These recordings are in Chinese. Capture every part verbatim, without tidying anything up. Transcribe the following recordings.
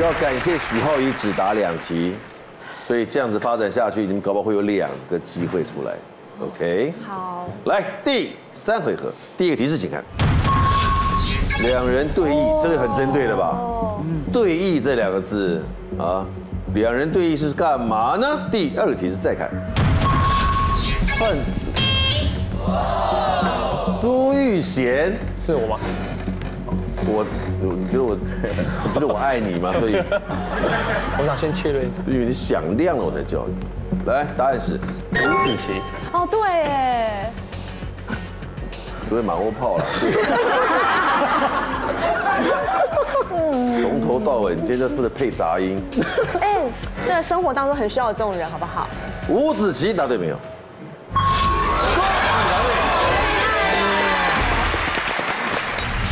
要感谢许皓宜只答两题，所以这样子发展下去，你们搞不好会有两个机会出来。OK， 好，来第三回合，第一个提示请看，两人对弈，这个很针对的吧？对弈这两个字啊，两人对弈是干嘛呢？第二个提示再看，范朱玉贤是我吗？我，你觉得我，你觉得我爱你吗？所以，我想先确认一下，因为你响亮了我才叫你。来，答案是吴子淇。哦，对耶，只会马后炮了。从头到尾，你今天就负责配杂音。哎，那生活当中很需要这种人，好不好？吴子淇答对没有？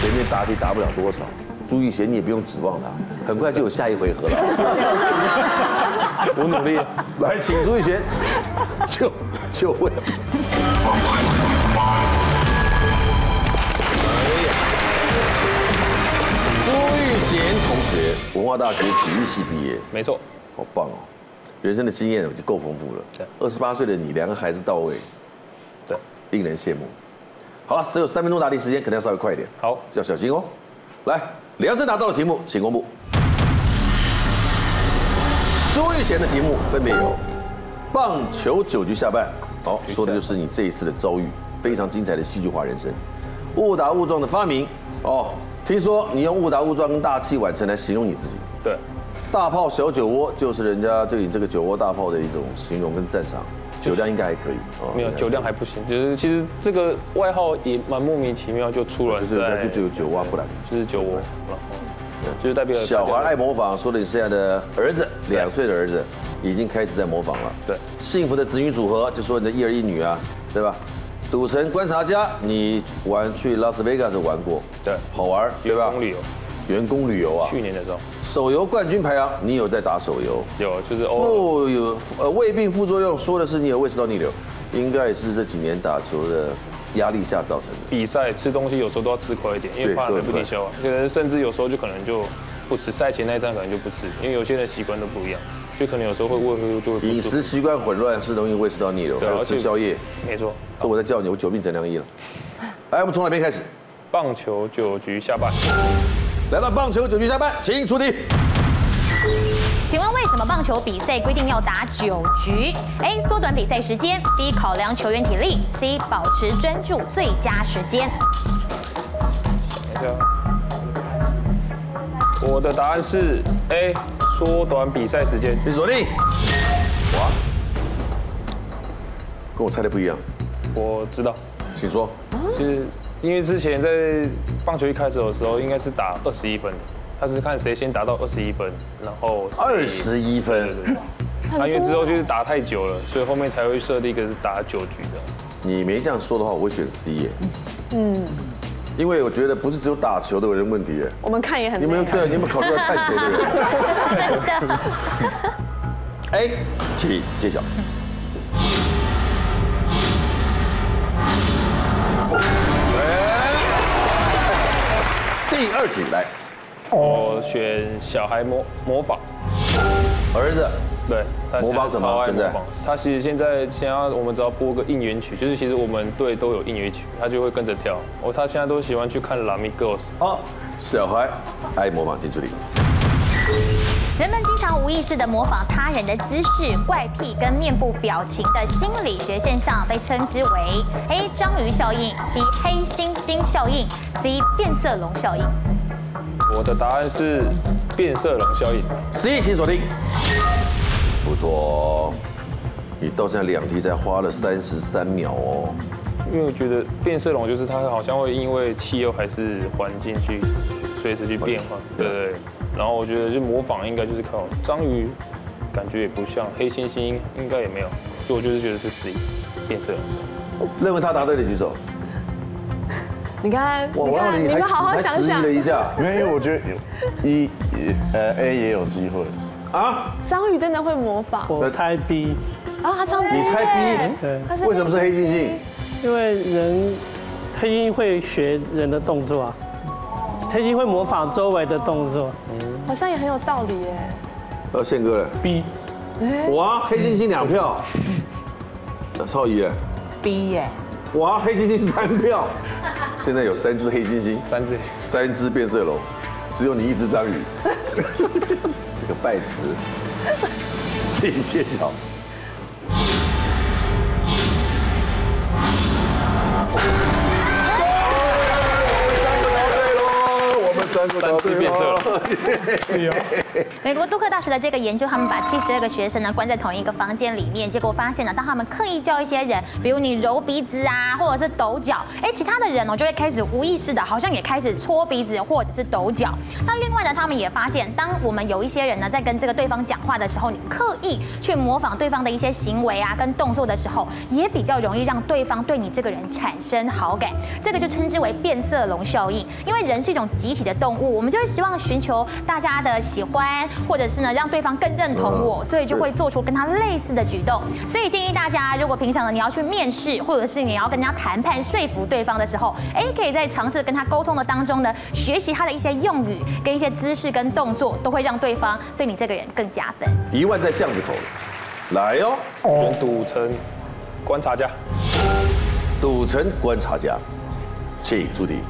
前面答题答不了多少，朱玉贤你也不用指望他，很快就有下一回合了。我努力，来，请朱玉贤就就位。朱玉贤同学，文化大学体育系毕业，没错，好棒哦，人生的经验就够丰富了。对，二十八岁的你，两个孩子到位，对，令人羡慕。 好了，只有三分钟答题时间，可能要稍微快一点。好，要小心哦。来，梁生拿到的题目，请公布。朱玉贤的题目分别有：棒球九局下半，好，说的就是你这一次的遭遇，非常精彩的戏剧化人生。误打误撞的发明，哦，听说你用误打误撞跟大器晚成来形容你自己。对，大炮小酒窝就是人家对你这个酒窝大炮的一种形容跟赞赏。 酒量应该还可以，哦、没有酒量还不行，就是其实这个外号也蛮莫名其妙就出了，就是人家就只有酒窝不然，就是酒窝，就是代表小孩爱模仿。说的你现在的儿子，两岁的儿子已经开始在模仿了。对，幸福的子女组合就说你的一儿一女啊，对吧？赌城观察家，你玩去拉斯维加斯玩过，对，好玩，对吧？员工旅游，员工旅游啊，去年的时候。 手游冠军排行，你有在打手游？有，就是哦，有呃胃病副作用，说的是你有胃食道逆流，应该也是这几年打球的压力下造成的。比赛吃东西有时候都要吃快一点，因为怕来不及消化。有人甚至有时候就可能就不吃，赛前那一餐可能就不吃，因为有些人习惯都不一样，就可能有时候会胃会就会。饮食习惯混乱是容易胃食道逆流，还有吃宵夜。没错，所以我在叫你，我久病成良医了。来，我们从哪边开始？棒球九局下半。 来到棒球九局下半，请出题。请问为什么棒球比赛规定要打九局 ？A. 缩短比赛时间 ；B. 考量球员体力 ；C. 保持专注最佳时间。我的答案是 A. 缩短比赛时间。请锁定。哇，跟我猜的不一样。我知道，请说。就是。 因为之前在棒球一开始的时候，应该是打二十一分，他是看谁先达到二十一分，然后二十一分，对对对。啊，因为之后就是打太久了，所以后面才会设立一个是打九局的。你没这样说的话，我会选 C 耶。嗯，因为我觉得不是只有打球的有人问题耶。我们看也很。你们对，你们考虑到看球的人。真的。哎，请揭晓。 第二题来，我选小孩模模仿儿子，对，模仿什么？现在他其实现在想要我们只要播个应援曲，就是其实我们队都有应援曲，他就会跟着跳。哦，他现在都喜欢去看《Lami Girls》啊，小孩爱模仿，请注意。人们经常无意识地模仿他人的姿势、怪癖跟面部表情的心理学现象，被称之为 A 章鱼效应 ，B 黑猩猩效应。 C 变色龙效应，我的答案是变色龙效应。C， 请锁定。不错，你到现在两题才花了三十三秒哦。因为我觉得变色龙就是它好像会因为气候还是环境去随时去变化，对对。然后我觉得就模仿应该就是靠章鱼，感觉也不像黑猩猩，应该也没有，所以我就是觉得是 C， 变色龙。认为他答对的举手。 你看，我忘了你们好好想想了一下，因为我觉得一呃 A 也有机会啊。章鱼真的会模仿，我猜 B 啊，他章鱼。你猜 B？ 对。为什么是黑猩猩？因为人黑猩猩会学人的动作啊。黑猩会模仿周围的动作，好像也很有道理耶。呃，宪哥嘞 B， 我啊，黑猩猩两票，超仪嘞 B 耶，我啊，黑猩猩三票，现在有三只黑猩猩，三只，三只变色龙，只有你一只章鱼，这个拜词，请揭晓。 三只变色龙。美国杜克大学的这个研究，他们把七十二个学生呢关在同一个房间里面，结果发现呢，当他们刻意教一些人，比如你揉鼻子啊，或者是抖脚，哎，其他的人呢就会开始无意识的，好像也开始搓鼻子或者是抖脚。那另外呢，他们也发现，当我们有一些人呢在跟这个对方讲话的时候，你刻意去模仿对方的一些行为啊跟动作的时候，也比较容易让对方对你这个人产生好感。这个就称之为变色龙效应，因为人是一种集体的 动物，我们就会希望寻求大家的喜欢，或者是呢让对方更认同我，所以就会做出跟他类似的举动。所以建议大家，如果平常呢你要去面试，或者是你要跟人家谈判说服对方的时候，哎，可以在尝试跟他沟通的当中呢，学习他的一些用语、跟一些姿势跟动作，都会让对方对你这个人更加分。一万在巷子口，来哦，赌城观察家，赌城观察家，请出题。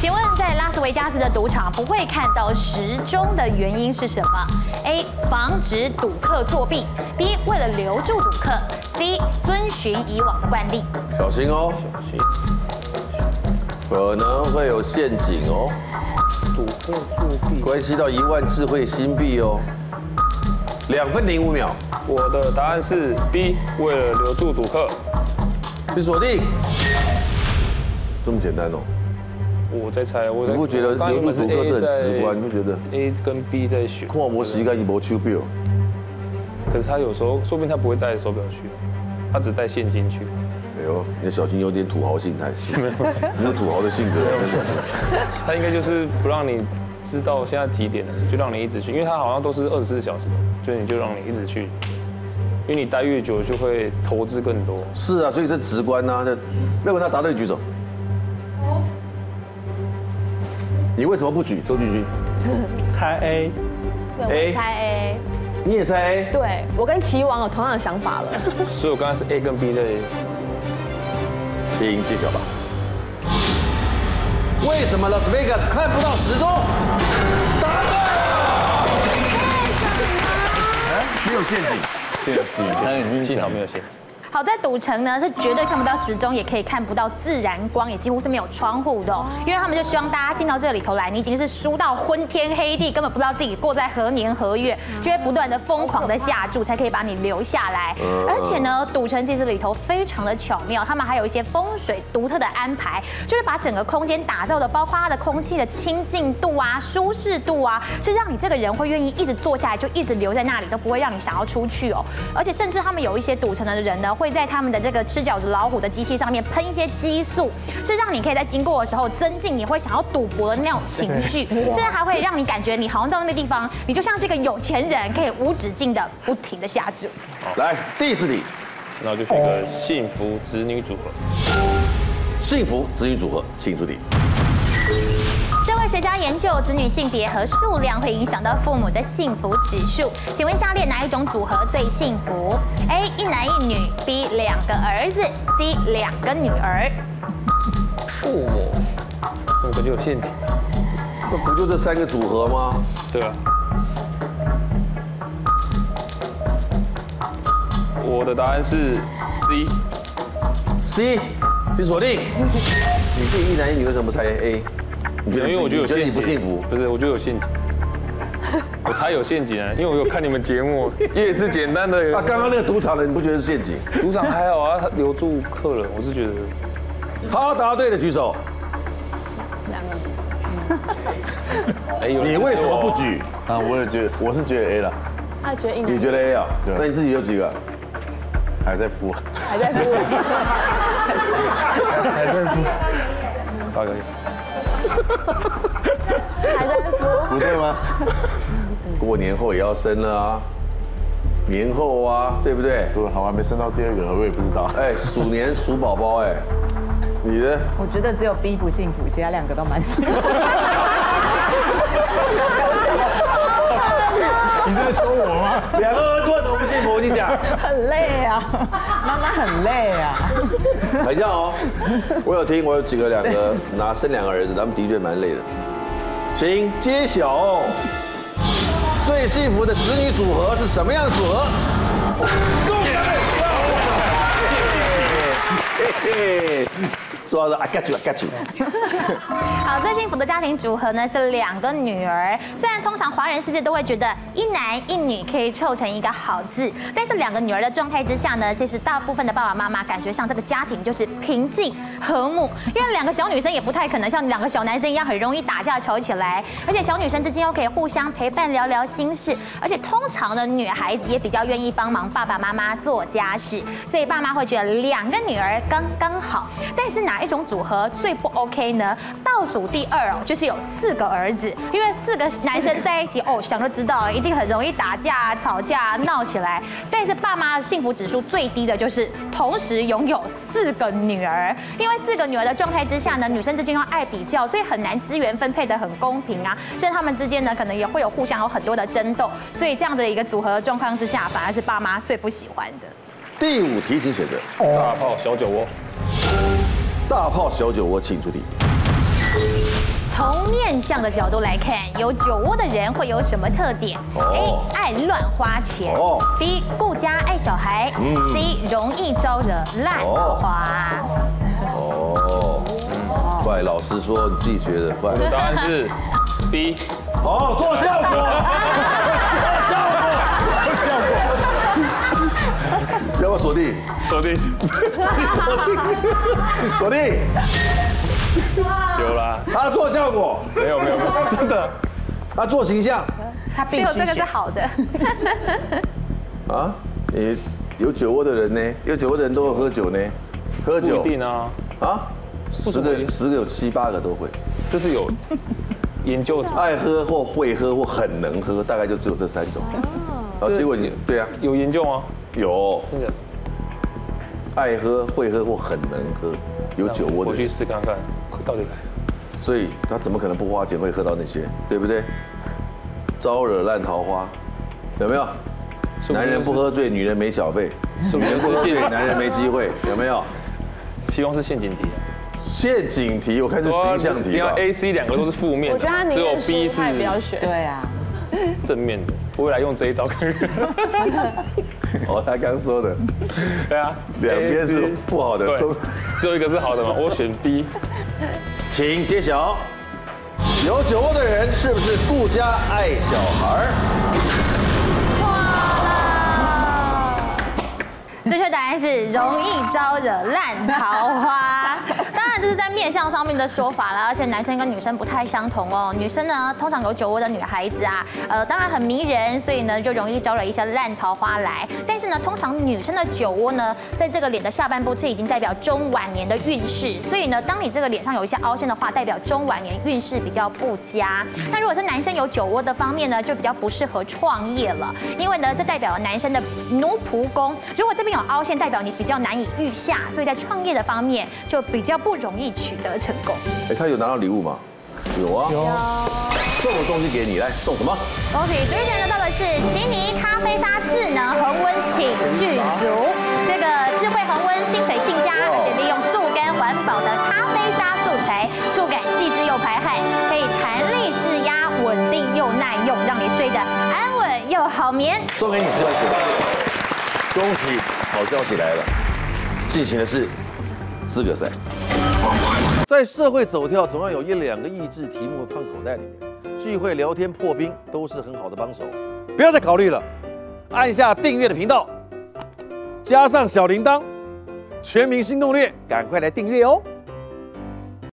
请问，在拉斯维加斯的赌场不会看到时钟的原因是什么 ？A. 防止赌客作弊 ；B. 为了留住赌客 ；C. 遵循以往的惯例。小心哦，小心，可能会有陷阱哦。赌客作弊，关系到一万智慧新币哦。两分零五秒，我的答案是 B， 为了留住赌客。去锁定，这么简单哦。 我在猜，我在。你不觉得留住赌客是很直观？你不觉得 ？A 跟 B 在选。看模式应该是无手表。可是他有时候，说不定他不会带手表去，他只带现金去。哎呦，你小心有点土豪心态。没有，你是土豪的性格。他应该就是不让你知道现在几点了，就让你一直去，因为他好像都是二十四小时，就你就让你一直去，因为你待越久就会投资更多。是啊，所以这直观啊，这认为他答对举手。 你为什么不举？周俊君，猜 A， 对，猜 A， 你也猜 A， 对我跟棋王有同样的想法了，所以我刚刚是 A 跟 B 的，请揭晓吧。为什么 Las Vegas 看不到时钟？答对了，没有陷阱，陷阱，幸好没有陷阱。 好在赌城呢是绝对看不到时钟，也可以看不到自然光，也几乎是没有窗户的、喔，因为他们就希望大家进到这里头来，你已经是输到昏天黑地，根本不知道自己过在何年何月，就会不断的疯狂的下注，才可以把你留下来。而且呢，赌城其实里头非常的巧妙，他们还有一些风水独特的安排，就是把整个空间打造的，包括它的空气的清净度啊、舒适度啊，是让你这个人会愿意一直坐下来，就一直留在那里，都不会让你想要出去哦、喔。而且甚至他们有一些赌城的人呢。 会在他们的这个吃饺子老虎的机器上面喷一些激素，是让你可以在经过的时候增进你会想要赌博的那种情绪，甚至还会让你感觉你好像到那个地方，你就像是一个有钱人，可以无止境的不停的下注。来，第四题，那就选个幸福子女组合。幸福子女组合，请出题。 社会学家研究子女性别和数量会影响到父母的幸福指数，请问下列哪一种组合最幸福 ？A 一男一女 ，B 两个儿子 ，C 两个女儿。父母，那不就有陷阱？那不就这三个组合吗？对啊。我的答案是 C。C， 请锁定。你这一男一女为什么猜 A？ 因为我觉得有陷阱，不幸福，不是，我觉得有陷阱，我猜有陷阱啊，因为我有看你们节目，也是简单的。啊，刚刚那个赌场的，你不觉得是陷阱？赌场还好啊，他留住客人，我是觉得。他答对的举手。两个。你为什么不举？啊，我也觉得，我是觉得 A 了。他觉得一男。你觉得 A 啊？那你自己有几个？还在敷。还在敷。还在敷。八个。 还在说不对吗？过年后也要生了啊，年后啊，对不对？对，好，还没生到第二个，我也不知道。哎，鼠年鼠宝宝，哎，你呢？我觉得只有 B 不幸福，其他两个都蛮幸福。你在说我吗？两个做都不幸福，你讲。很累啊，妈妈很累啊。等一下哦，我有听，我有几个两个拿生两个儿子，他们的确蛮累的。请揭晓最幸福的子女组合是什么样的组合？恭喜！ 嘿，说的 I got you, I got you。好，最幸福的家庭组合呢是两个女儿。虽然通常华人世界都会觉得一男一女可以凑成一个好字，但是两个女儿的状态之下呢，其实大部分的爸爸妈妈感觉上这个家庭就是平静和睦。因为两个小女生也不太可能像两个小男生一样很容易打架吵起来，而且小女生之间又可以互相陪伴聊聊心事，而且通常的女孩子也比较愿意帮忙爸爸妈妈做家事，所以爸妈会觉得两个女儿。 刚刚好，但是哪一种组合最不 OK 呢？倒数第二哦，就是有四个儿子，因为四个男生在一起哦，想就知道一定很容易打架、吵架、闹起来。但是爸妈的幸福指数最低的就是同时拥有四个女儿，因为四个女儿的状态之下呢，女生之间要爱比较，所以很难资源分配得很公平啊，甚至他们之间呢可能也会有互相有很多的争斗，所以这样的一个组合状况之下，反而是爸妈最不喜欢的。 第五题，请选择大炮、小酒窝。大炮、小酒窝，请出题。从面相的角度来看，有酒窝的人会有什么特点 ？A. 爱乱花钱 B. 顾家爱小孩 C. 容易招惹烂桃花。哦，怪老师说你自己觉得怪。答案是 B。哦，做效果，做效果，做效果。 要不要锁定？锁定，锁定，锁定。有啦，他做效果没有没有没有，真的，他做形象，他并没有这个是好的。啊，你有酒窝的人呢？有酒窝的人都会喝酒呢，喝酒不一定啊。啊，十个十个有七八个都会，就是有研究爱喝或会喝或很能喝，大概就只有这三种。 哦，结果你对啊，有研究吗？有，真的。爱喝、会喝或很能喝，有酒窝的。我去试看看，到底来。所以他怎么可能不花钱会喝到那些，对不对？招惹烂桃花，有没有？男人不喝醉，女人没小费；女人不喝醉，男人没机会，有没有？希望是陷阱题。陷阱题，我看是形象题。你要 A、C 两个都是负面的，只有 B 是不要选。对啊。 正面的，我未来用这一招看看。哦，他刚说的，对啊，两边是不好的，对，只有一个是好的嘛，我选 B。请揭晓，有酒窝的人是不是顾家爱小孩？错了，正确答案是容易招惹烂桃花。 这是在面相上面的说法啦，而且男生跟女生不太相同哦。女生呢，通常有酒窝的女孩子啊，呃，当然很迷人，所以呢就容易招惹一些烂桃花来。但是呢，通常女生的酒窝呢，在这个脸的下半部，这已经代表中晚年的运势。所以呢，当你这个脸上有一些凹陷的话，代表中晚年运势比较不佳。那如果是男生有酒窝的方面呢，就比较不适合创业了，因为呢，这代表男生的奴仆宫。如果这边有凹陷，代表你比较难以御下，所以在创业的方面就比较不容易。 容易取得成功。哎，他有拿到礼物吗？有啊，有。送我东西给你，来送什么？恭喜最近得到的是吉尼咖啡沙智能恒温寝具足，这个智慧恒温清水性佳，而且利用速干环保的咖啡沙素材，触感细致又排汗，可以弹力释压，稳定又耐用，让你睡得安稳又好眠。送给你是恭喜，恭喜，好消息来了，进行的是资格赛。 在社会走跳，总要有一两个益智题目放口袋里面，聚会聊天破冰都是很好的帮手。不要再考虑了，按下订阅的频道，加上小铃铛，全民星攻略，赶快来订阅哦！